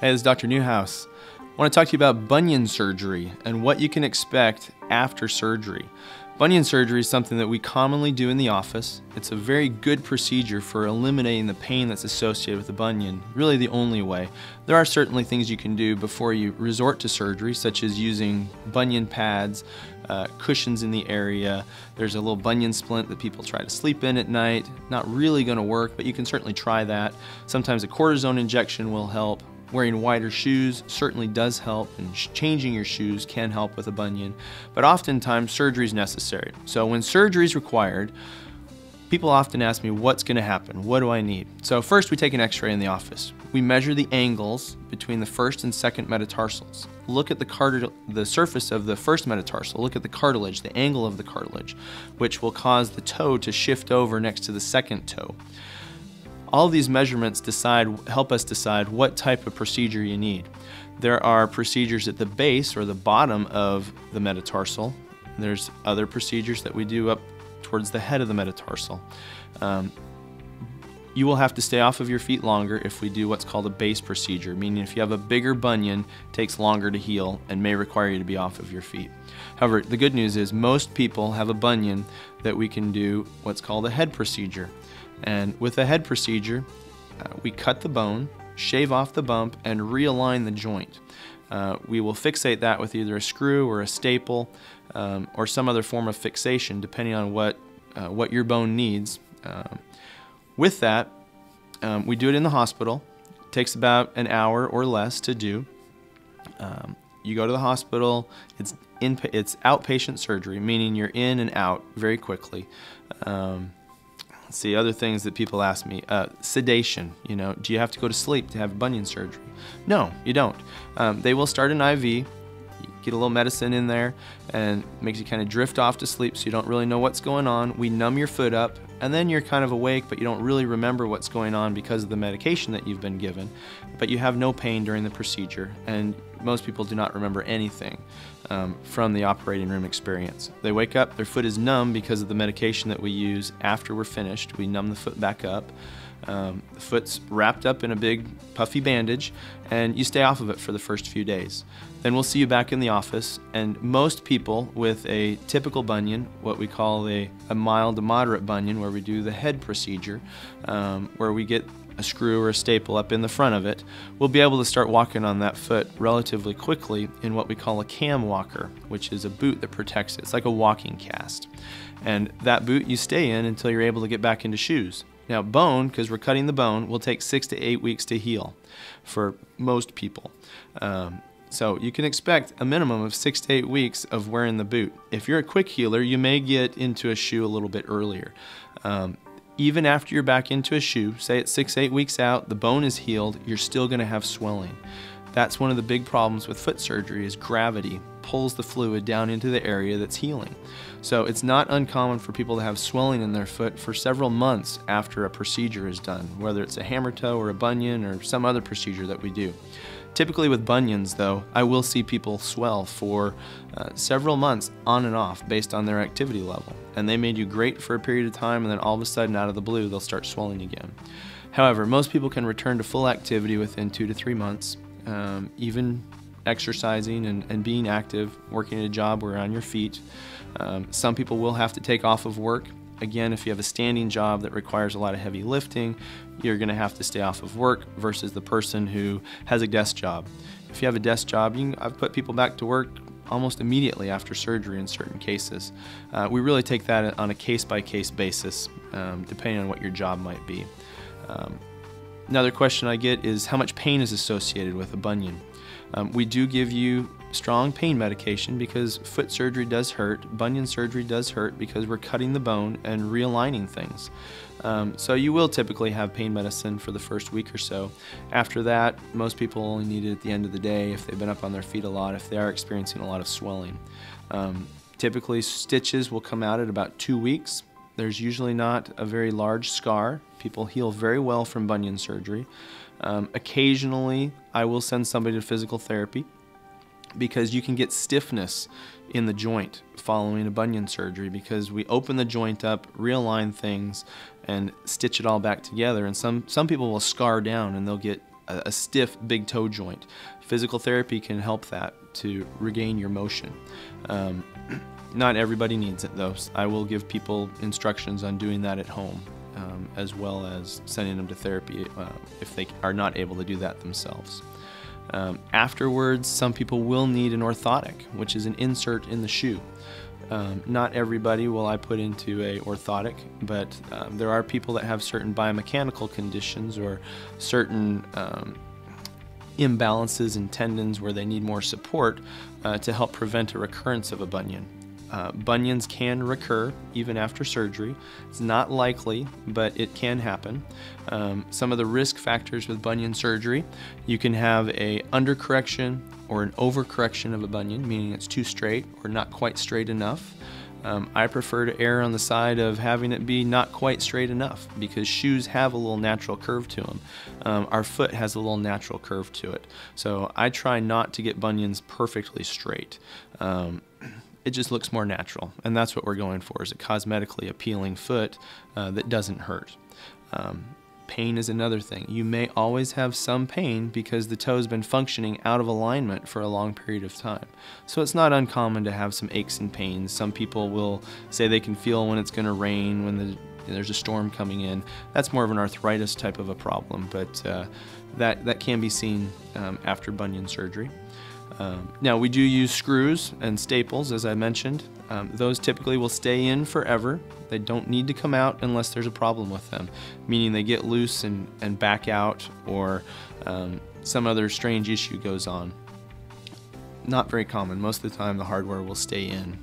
Hey, this is Dr. Neuhaus. I want to talk to you about bunion surgery and what you can expect after surgery. Bunion surgery is something that we commonly do in the office. It's a very good procedure for eliminating the pain that's associated with the bunion, really the only way. There are certainly things you can do before you resort to surgery, such as using bunion pads, cushions in the area. There's a little bunion splint that people try to sleep in at night. Not really going to work, but you can certainly try that. Sometimes a cortisone injection will help. Wearing wider shoes certainly does help, and changing your shoes can help with a bunion, but oftentimes surgery is necessary. So when surgery is required, people often ask me, what's going to happen? What do I need? So first we take an x-ray in the office. We measure the angles between the first and second metatarsals. Look at the surface of the first metatarsal. Look at the cartilage, the angle of the cartilage, which will cause the toe to shift over next to the second toe. All of these measurements help us decide what type of procedure you need. There are procedures at the base or the bottom of the metatarsal. There's other procedures that we do up towards the head of the metatarsal. You will have to stay off of your feet longer if we do what's called a base procedure, meaning if you have a bigger bunion, it takes longer to heal and may require you to be off of your feet. However, the good news is most people have a bunion that we can do what's called a head procedure. And with a head procedure, we cut the bone, shave off the bump, and realign the joint. We will fixate that with either a screw or a staple or some other form of fixation, depending on what your bone needs. With that, we do it in the hospital. It takes about an hour or less to do. You go to the hospital. It's outpatient surgery, meaning you're in and out very quickly. See, other things that people ask me, sedation, you know, do you have to go to sleep to have bunion surgery? No, you don't. They will start an IV, you get a little medicine in there, and makes you kind of drift off to sleep so you don't really know what's going on. We numb your foot up, and then you're kind of awake, but you don't really remember what's going on because of the medication that you've been given, but you have no pain during the procedure, and most people do not remember anything from the operating room experience. They wake up, their foot is numb because of the medication that we use after we're finished. We numb the foot back up. The foot's wrapped up in a big puffy bandage, and you stay off of it for the first few days. Then we'll see you back in the office, and most people with a typical bunion, what we call a mild to moderate bunion, where we do the head procedure, where we get a screw or a staple up in the front of it, we'll be able to start walking on that foot relatively quickly in what we call a cam walker, which is a boot that protects it. It's like a walking cast. And that boot you stay in until you're able to get back into shoes. Now bone, because we're cutting the bone, will take 6 to 8 weeks to heal for most people. So you can expect a minimum of 6 to 8 weeks of wearing the boot. If you're a quick healer, you may get into a shoe a little bit earlier. Even after you're back into a shoe, say it's 6 to 8 weeks out, the bone is healed, you're still going to have swelling. That's one of the big problems with foot surgery is gravity pulls the fluid down into the area that's healing. So it's not uncommon for people to have swelling in their foot for several months after a procedure is done, whether it's a hammer toe or a bunion or some other procedure that we do. Typically with bunions, though, I will see people swell for several months on and off based on their activity level. And they may do great for a period of time, and then all of a sudden, out of the blue, they'll start swelling again. However, most people can return to full activity within 2 to 3 months, even exercising and being active, working at a job where you're on your feet. Some people will have to take off of work. Again, if you have a standing job that requires a lot of heavy lifting, you're going to have to stay off of work versus the person who has a desk job. If you have a desk job, I've put people back to work almost immediately after surgery in certain cases. We really take that on a case-by-case basis, depending on what your job might be. Another question I get is how much pain is associated with a bunion. We do give you strong pain medication because foot surgery does hurt, bunion surgery does hurt because we're cutting the bone and realigning things. So you will typically have pain medicine for the first week or so. After that, most people only need it at the end of the day if they've been up on their feet a lot, if they are experiencing a lot of swelling. Typically stitches will come out at about 2 weeks. There's usually not a very large scar. People heal very well from bunion surgery. Occasionally, I will send somebody to physical therapy because you can get stiffness in the joint following a bunion surgery because we open the joint up, realign things, and stitch it all back together. And some people will scar down and they'll get a stiff big toe joint. Physical therapy can help that to regain your motion. Not everybody needs it though. I will give people instructions on doing that at home, as well as sending them to therapy if they are not able to do that themselves. Afterwards, some people will need an orthotic, which is an insert in the shoe. Not everybody will I put into a orthotic, but there are people that have certain biomechanical conditions or certain imbalances in tendons where they need more support to help prevent a recurrence of a bunion. Bunions can recur even after surgery. It's not likely, but it can happen. Some of the risk factors with bunion surgery: you can have an undercorrection or an overcorrection of a bunion, meaning it's too straight or not quite straight enough. I prefer to err on the side of having it be not quite straight enough, because shoes have a little natural curve to them. Our foot has a little natural curve to it. So I try not to get bunions perfectly straight. It just looks more natural, and that's what we're going for, is a cosmetically appealing foot that doesn't hurt. Pain is another thing. You may always have some pain because the toe's been functioning out of alignment for a long period of time. So it's not uncommon to have some aches and pains. Some people will say they can feel when it's going to rain, when there's a storm coming in. That's more of an arthritis type of a problem, but that can be seen after bunion surgery. Now, we do use screws and staples, as I mentioned. Those typically will stay in forever. They don't need to come out unless there's a problem with them, meaning they get loose and back out, or some other strange issue goes on. Not very common. Most of the time the hardware will stay in.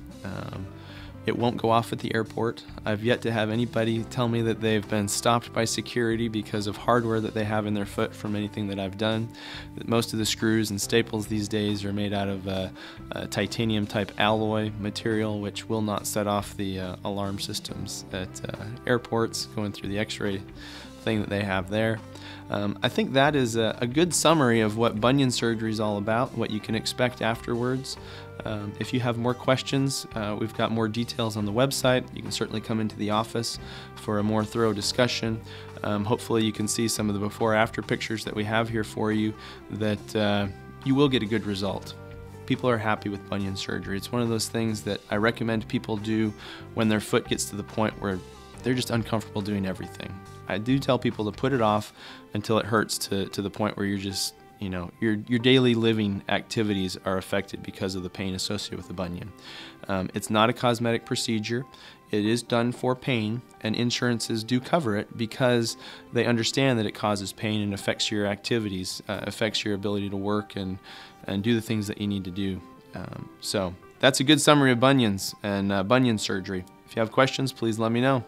It won't go off at the airport. I've yet to have anybody tell me that they've been stopped by security because of hardware that they have in their foot from anything that I've done. Most of the screws and staples these days are made out of a titanium type alloy material, which will not set off the alarm systems at airports going through the x-ray thing that they have there. I think that is a good summary of what bunion surgery is all about, what you can expect afterwards. If you have more questions, we've got more details on the website. You can certainly come into the office for a more thorough discussion. Hopefully you can see some of the before-after pictures that we have here for you, that you will get a good result. People are happy with bunion surgery. It's one of those things that I recommend people do when their foot gets to the point where they're just uncomfortable doing everything. I do tell people to put it off until it hurts to the point where you're just, you know, your daily living activities are affected because of the pain associated with the bunion. It's not a cosmetic procedure. It is done for pain, and insurances do cover it because they understand that it causes pain and affects your activities, affects your ability to work and do the things that you need to do. So that's a good summary of bunions and bunion surgery. If you have questions, please let me know.